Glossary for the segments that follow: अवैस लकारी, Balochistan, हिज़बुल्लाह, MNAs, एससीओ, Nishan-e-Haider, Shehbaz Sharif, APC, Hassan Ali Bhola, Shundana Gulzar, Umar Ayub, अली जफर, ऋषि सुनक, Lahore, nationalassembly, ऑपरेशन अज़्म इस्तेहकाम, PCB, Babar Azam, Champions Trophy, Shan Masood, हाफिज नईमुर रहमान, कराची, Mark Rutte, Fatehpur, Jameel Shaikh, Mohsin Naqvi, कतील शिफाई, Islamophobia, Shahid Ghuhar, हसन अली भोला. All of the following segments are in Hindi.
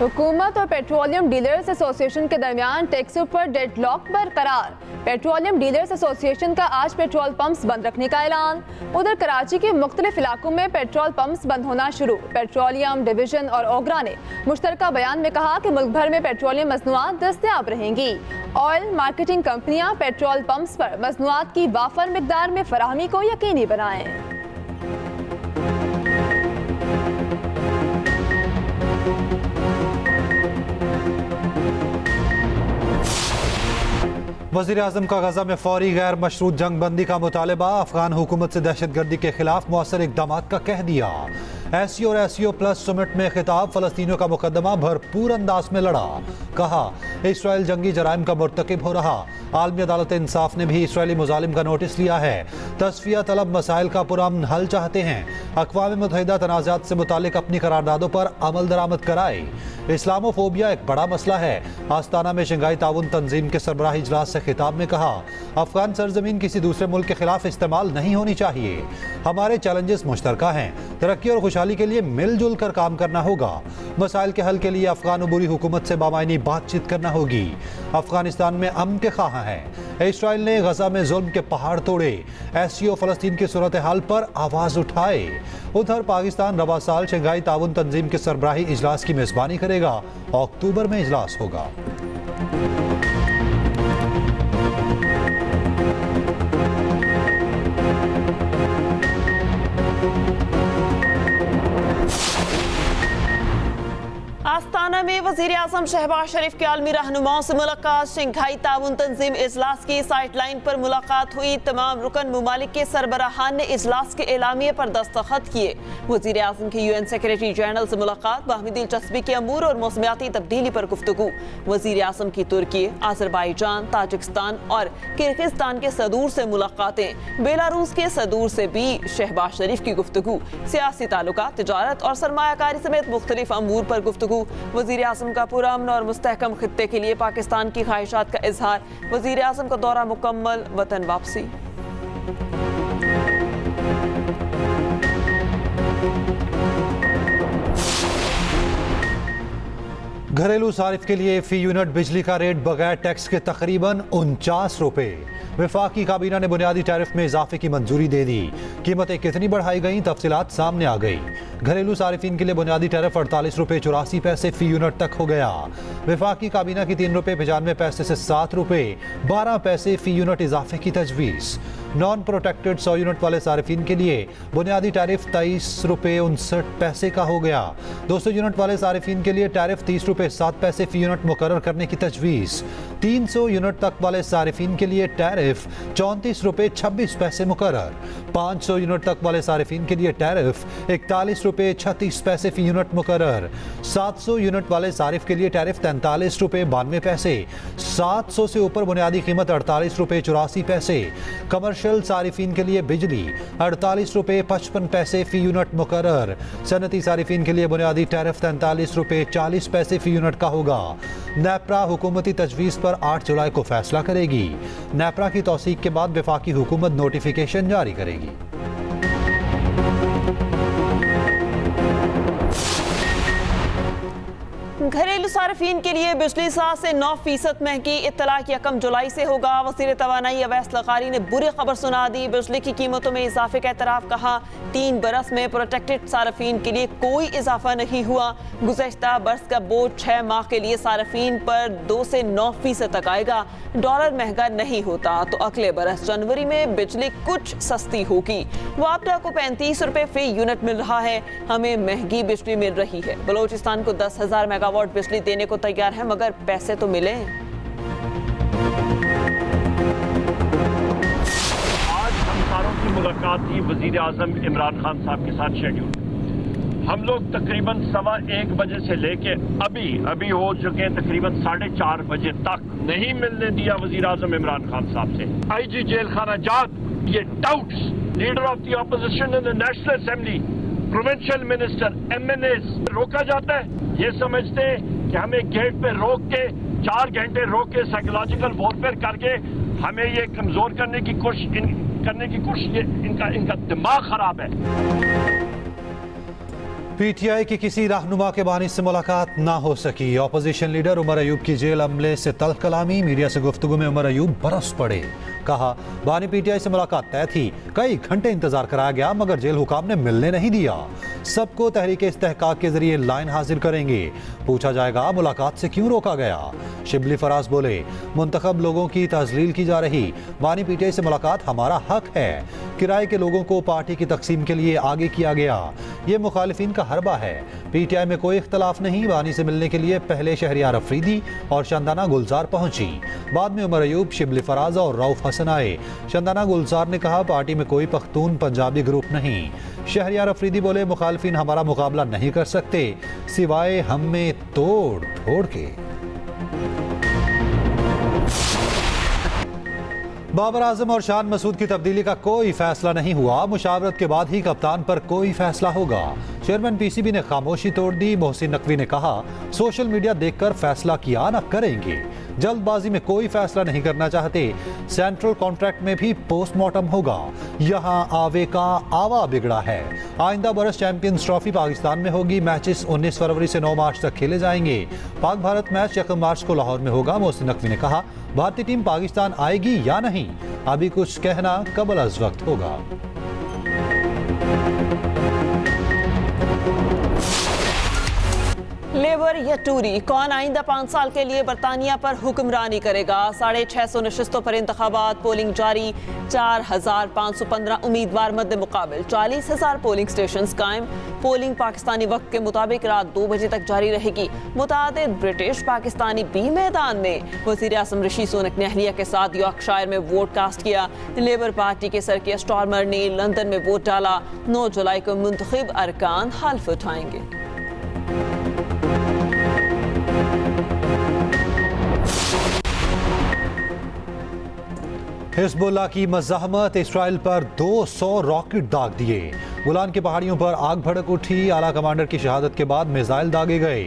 हुकूमत और पेट्रोलियम डीलर्स एसोसिएशन के दरमियान टैक्सों पर डेडलॉक बरकरार। पेट्रोलियम डीलर्स एसोसिएशन का आज पेट्रोल पंप्स बंद रखने का ऐलान। उधर कराची के मुख्तलिफ इलाकों में पेट्रोल पंप्स बंद होना शुरू। पेट्रोलियम डिवीजन और ओगरा ने मुश्तरका बयान में कहा कि मुल्क भर में पेट्रोलियम मसनूआत दस्तियाब रहेंगी। ऑयल मार्केटिंग कंपनियां पेट्रोल पंप्स पर मसनूआत की वाफर मिकदार में फराहमी को यकीनी बनाएं। वज़ीर आज़म का गजा में फौरी गैर मशरूत जंग बंदी का मुतालबा। अफगान हुकूमत से दहशतगर्दी के खिलाफ मौसर इकदाम का कह दिया। एससीओ और एससीओ प्लस समिट में खिताब। फलस्तीनियों का मुकदमा भरपूर अंदाज में लड़ा। कहा इसराइल जंगी जराइम का मरतकब हो रहा। आलमी अदालत इंसाफ ने भी इसराइली मुजालिम का नोटिस लिया है। तस्फिया तलब मसाइल का पुरान हल चाहते हैं। अक़वाम मुत्तहिदा तनाज़ात से मुतालिक अपनी करारदादों पर अमल दरामद कराए। इस्लामोफोबिया एक बड़ा मसला है। आस्ताना में शंघाई ताउन तंजीम के सरबराह इजलास से खिताब में कहा अफगान सरजमीन किसी दूसरे मुल्क के खिलाफ इस्तेमाल नहीं होनी चाहिए। हमारे चैलेंजेस मुश्तरका हैं। तरक्की और खुशहाली के लिए मिलजुल कर काम करना होगा। मसाइल के हल के लिए अफगान अबूरी हुकूमत से बामायनी बातचीत करना होगी। अफगानिस्तान में अमन के ख्वाहा हैं। इसराइल ने गजा में जुल्म के पहाड़ तोड़े। एससीओ फलस्तीन की सूरत हाल पर आवाज़ उठाए। उधर पाकिस्तान रवा साल शंघाई ताउन तंजीम के सरबराही इजलास की मेज़बानी करेगा। अक्टूबर में इजलास होगा। आस्ताना में वजीर आजम शहबाज शरीफ के आलमी रहनुमाओं से मुलाकात। शंघाई ताउन तंजीम इजलास की साइट लाइन पर मुलाकात हुई। तमाम रुकन ममालिक के सरबराहान ने इजलास के एलामिये पर दस्तखत किए। वजीर आजम की यूएन सेक्रेटरी जनरल से मुलाकात। बाहमी दिलचस्पी के अमूर और मौसमियाती तब्दीली पर गुफ्तगू। वजीर आजम की तुर्की, आज़रबाईजान, ताजिकिस्तान और किर्गिस्तान के सदूर से मुलाकातें। बेलारूस के सदूर से भी शहबाज शरीफ की गुफ्तगू। सियासी ताल्लुकात, तिजारत और सरमायाकारी समेत मुख्तलिफ अमूर पर गुफ्तगू। वज़ीर आज़म का पुरअमन और मुस्तहकम खित्ते के लिए पाकिस्तान की ख्वाहिशात का इजहार। वज़ीर आज़म का दौरा मुकम्मल, वतन वापसी। घरेलू सारिफ के लिए फी यूनिट बिजली का रेट बगैर टैक्स के तकरीबन 49 रुपये। वफाकी काबीना ने बुनियादी टैरिफ में इजाफे की मंजूरी दे दी। कीमतें कितनी बढ़ाई गईं, तफसीलात सामने आ गई। घरेलू सारिफिन के लिए बुनियादी टैरिफ 48 रुपये 84 पैसे फी यूनिट तक हो गया। वफाकी काबीना की 3 रुपये 95 पैसे से 7 रुपये 12 पैसे फी यूनिट इजाफे की तजवीज़। नॉन प्रोटेक्टेड 100 यूनिट वाले सारिफिन के लिए बुनियादी टैरिफ 23 रुपये 59 पैसे का हो गया। 200 यूनिट वाले सारिफिन के लिए टैरिफ 30 रुपये 7 पैसे फी यूनिट मुकर्रर करने की तजवीज़। 300 यूनिट तक वाले सारिफिन के लिए टैरिफ 34 रुपये 26 पैसे मुकर्रर। 500 यूनिट तक वाले सारिफिन के लिए टैरिफ 41 रुपये 36 पैसे फी यूनिट मुकर्रर। 700 यूनिट वाले सारिफ के लिए टैरिफ 43 रुपये 92 पैसे। 700 से ऊपर बुनियादी कीमत 48 रुपये 84 पैसे। कमर्शल सारिफिन के लिए बिजली 48 रुपये 55 पैसे फी यूनिट मुकर्रर। सनती सारिफिन के लिए बुनियादी टैरिफ 43 रुपये 40 पैसे फी यूनिट का होगा। नेपरा हुकूमती तजवीज़ पर 8 जुलाई को फैसला करेगी। नेपरा की तौसीक के बाद वफाकी हुकूमत नोटिफिकेशन जारी करेगी। घरेलू सार्फिन के लिए बिजली 7 से 9% महंगी। इत्तला की यकम जुलाई से होगा। वज़ीर तवानाई अवैस लकारी ने बुरी खबर सुना दी। बिजली की कीमतों में इजाफे का एतराफ़। कहा 3 बरस में प्रोटेक्टेड सार्फिन के लिए कोई इजाफा नहीं हुआ। गुज़श्ता बरस का बोझ 6 माह के लिए सार्फिन पर 2 से 9% तक आएगा। डॉलर महंगा नहीं होता तो अगले बरस जनवरी में बिजली कुछ सस्ती होगी। वापडा को 35 रुपये फी यूनिट मिल रहा है। हमें महंगी बिजली मिल रही है। बलोचिस्तान को 10,000 मेगावाट बिजली देने को तैयार है मगर पैसे तो मिले। आज हम सारों की मुलाकात थी वजीर आजम इमरान खान साहब के साथ शेड्यूल। हम लोग तकरीबन 1:15 बजे से लेके अभी हो चुके हैं तकरीबन 4:30 बजे तक। नहीं मिलने दिया वजीर आजम इमरान खान साहब से। IG जेल खाना जात ये doubts leader of the opposition in the national assembly provincial minister MNAs रोका जाता है। ये समझते हैं कि हमें गेट पे रोक के 4 घंटे रोक के साइकोलॉजिकल वॉरफेयर करके हमें ये कमजोर करने की कोशिश इनका दिमाग खराब है। पीटीआई की किसी रहनुमा के बानी से मुलाकात ना हो सकी। ऑपोजिशन लीडर उमर अयूब की जेल हमले से तल्ख कलामी। मीडिया से गुफ्तगू में उमर अयूब बरस पड़े। कहा बानी पीटीआई से मुलाकात तय थी, कई घंटे इंतजार कराया गया मगर जेल हुकाम ने मिलने नहीं दिया। सबको तहरीक इस्तेहकाक के जरिए लाइन हाजिर करेंगे। पूछा जाएगा मुलाकात से क्यों रोका गया। शिबली फराज बोले मुंतखब लोगों की तजलील की जा रही, बानी पीटीआई से मुलाकात हमारा हक है। किराए के लोगों को पार्टी की तकसीम के लिए आगे किया गया, ये मुखालिफिन का हरबा है। पीटीआई में कोई इख्तलाफ नहीं। बानी से मिलने के लिए पहले शहरियार अफरीदी और शंदाना गुलजार पहुंची, बाद में उमर अयूब, शिबली फराज और रऊफ हसन आए। शंदाना गुलजार ने कहा पार्टी में कोई पख्तून पंजाबी ग्रुप नहीं। शहरियार अफरीदी बोले मुखालफिन हमारा मुकाबला नहीं कर सकते सिवाय हम में तोड़ फोड़ के। बाबर आजम और शान मसूद की तब्दीली का कोई फैसला नहीं हुआ। मुशावरत के बाद ही कप्तान पर कोई फैसला होगा। चेयरमैन पीसीबी ने खामोशी तोड़ दी। मोहसिन नकवी ने कहा सोशल मीडिया देखकर फैसला किया ना करेंगे, जल्दबाजी में कोई फैसला नहीं करना चाहते। सेंट्रल कॉन्ट्रैक्ट में भी पोस्टमार्टम होगा। यहाँ आवे का आवा बिगड़ा है। आइंदा बरस चैंपियंस ट्रॉफी पाकिस्तान में होगी। मैचेस 19 फरवरी से 9 मार्च तक खेले जाएंगे। पाक भारत मैच 1 मार्च को लाहौर में होगा। मोहसिन नकवी ने कहा भारतीय टीम पाकिस्तान आएगी या नहीं अभी कुछ कहना कबल अज वक्त होगा। लेबर या टूरी, कौन आइंदा 5 साल के लिए बरतानिया पर हुक्मरानी करेगा। 650 नशस्तों पर इंतखाबात, पोलिंग जारी। 4515 उम्मीदवार मद्दे मुकाबल 40,000 पोलिंग स्टेशन कायम। पोलिंग पाकिस्तानी वक्त के मुताबिक रात 2 बजे तक जारी रहेगी। मुतादिद ब्रिटिश पाकिस्तानी भी मैदान में। वज़ीर आज़म ऋषि सुनक ने अहलिया के साथ यॉर्कशायर में वोट कास्ट किया। लेबर पार्टी के सर कियर स्टार्मर ने लंदन में वोट डाला। 9 जुलाई को मुंतखब अरकान हल्फ उठाएंगे। हिज़बुल्लाह की मज़ाहमत, इसराइल पर 200 रॉकेट दाग दिए। गोलान की पहाड़ियों पर आग भड़क उठी। आला कमांडर की शहादत के बाद मिसाइल दागे गए।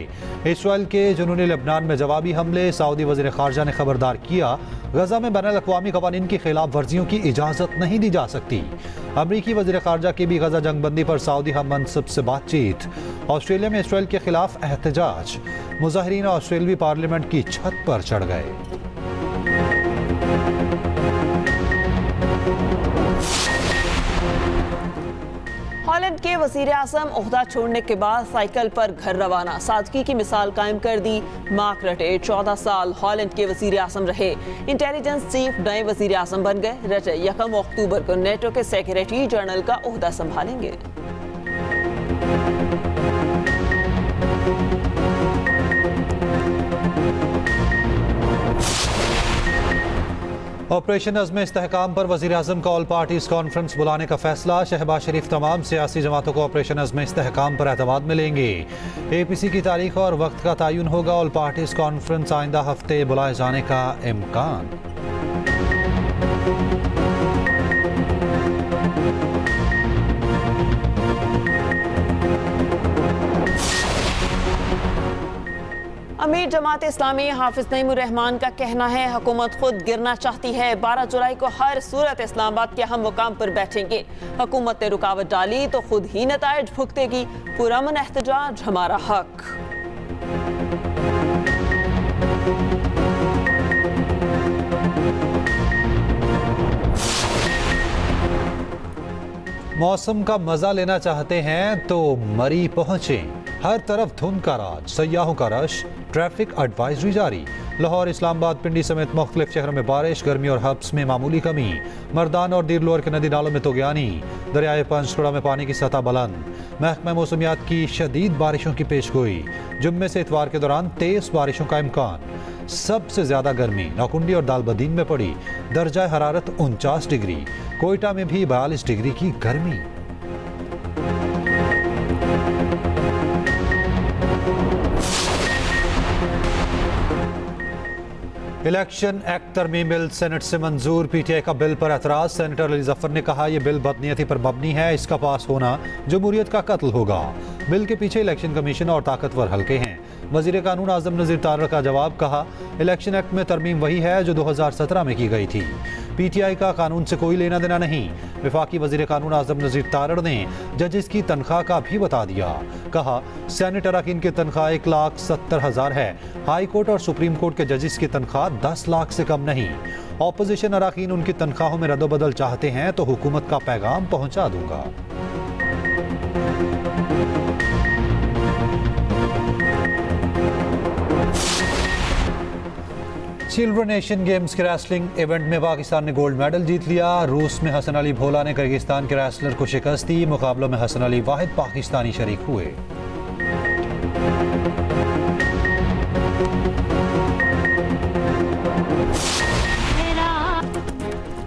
इसराइल के जुनूनी लेबनान में जवाबी हमले। सऊदी वज़ीर ख़ारजा ने खबरदार किया गजा में बैनुल अक़वामी क़वानीन की खिलाफ वर्जियों की इजाज़त नहीं दी जा सकती। अमरीकी वज़ीर ख़ारजा की भी गजा जंगबंदी पर सऊदी हम मनसब से बातचीत। ऑस्ट्रेलिया में इसराइल के खिलाफ एहतजाज, मुज़ाहरीन ऑस्ट्रेलवी पार्लियामेंट की छत पर चढ़ गए। हॉलैंड के वज़ीर आज़म ओहदा छोड़ने के बाद साइकिल पर घर रवाना, सादगी की मिसाल कायम कर दी। मार्क रटे 14 साल हॉलैंड के वज़ीर आज़म रहे। इंटेलिजेंस चीफ नए वज़ीर आज़म बन गए। रटे 1 अक्टूबर को नेटो के सेक्रेटरी जनरल का ओहदा संभालेंगे। ऑपरेशन अज़्म इस्तेहकाम पर वज़ीर आज़म का ऑल पार्टीज कॉन्फ्रेंस बुलाने का फैसला। शहबाज शरीफ तमाम सियासी जमातों को ऑपरेशन अज़्म इस्तेहकाम पर एतमाद में लेंगे। APC की तारीख और वक्त का तयन होगा। ऑल पार्टीज कॉन्फ्रेंस आइंदा हफ्ते बुलाए जाने का इम्कान। अमीर जमात-ए-इस्लामी हाफिज नईमुर रहमान का कहना है हुकूमत खुद गिरना चाहती है। 12 जुलाई को हर सूरत इस्लामाबाद के हम मुकाम पर बैठेंगे। हुकूमत ने रुकावट डाली तो खुद ही नताइज भुगतेगी। पुरअमन एहतजाज हमारा हक। मौसम का मजा लेना चाहते हैं तो मरी पहुंचें। हर तरफ धुंध का राज, सयाहों का रश, ट्रैफिक एडवाइजरी जारी। लाहौर, इस्लामाबाद, पिंडी समेत मुख्तलिफ शहरों में बारिश। गर्मी और हब्स में मामूली कमी। मर्दान और दीर लोअर के नदी नालों में तोगयानी। दरियाए पंचकुड़ा में पानी की सतह बुलंद। महकमा मौसमियात की शदीद बारिशों की पेशगोई। जुम्मे से इतवार के दौरान तेज बारिशों का इम्कान। सबसे ज़्यादा गर्मी नौकुंडी और दालबदीन में पड़ी। दर्जा हरारत 49 डिग्री। कोयटा में भी 42 डिग्री की गर्मी। इलेक्शन एक्ट तरमीम बिल सेनेट से मंजूर। PTI का बिल पर एतराज़। सेनेटर अली जफर ने कहा यह बिल बदनीयती पर मबनी है, इसका पास होना जमहूरियत का कत्ल होगा। बिल के पीछे इलेक्शन कमीशन और ताकतवर हल्के हैं। वजीर कानून आज़म नज़ीर तारड़ का जवाब, कहा इलेक्शन एक्ट में तरमीम वही है जो 2017 में की गई थी। पीटीआई का कानून से कोई लेना देना नहीं। वफाकी वजीर कानून आजम नज़ीर तारड़ ने जजेस की तनख्वाह का भी बता दिया। कहा सैनेट अरकान की तनख्वाह 1,70,000 है। हाई कोर्ट और सुप्रीम कोर्ट के जजेस की तनख्वाह 10 लाख से कम नहीं। ऑपोजिशन अरकान उनकी तनख्वाहों में रद्दोबदल चाहते हैं तो हुकूमत का पैगाम पहुंचा दूंगा। चिल्ड्रन एशियन गेम्स के रेसलिंग इवेंट में पाकिस्तान ने गोल्ड मेडल जीत लिया। रूस में हसन अली भोला ने किर्गिस्तान के रेसलर को शिकस्त दी। मुकाबलों में हसन अली वाहिद पाकिस्तानी शरीक हुए।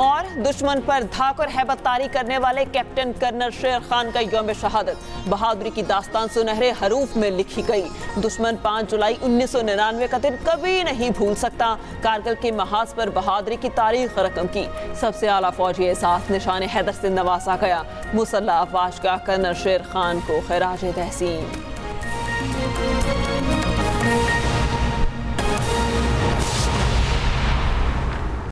और दुश्मन पर धाक और हैबतकारी करने वाले कैप्टन कर्नल शेर खान का यौम शहादत, बहादुरी की दास्तान सुनहरे हरूफ में लिखी गई। दुश्मन 5 जुलाई 1999 का दिन कभी नहीं भूल सकता। कारगिल के महाज पर बहादुरी की तारीख रकम की। सबसे आला फौजी एहसास निशान हैदर से नवाजा गया। मुसल्ह अफवाज का कर्नल शेर खान को खराज तहसीन।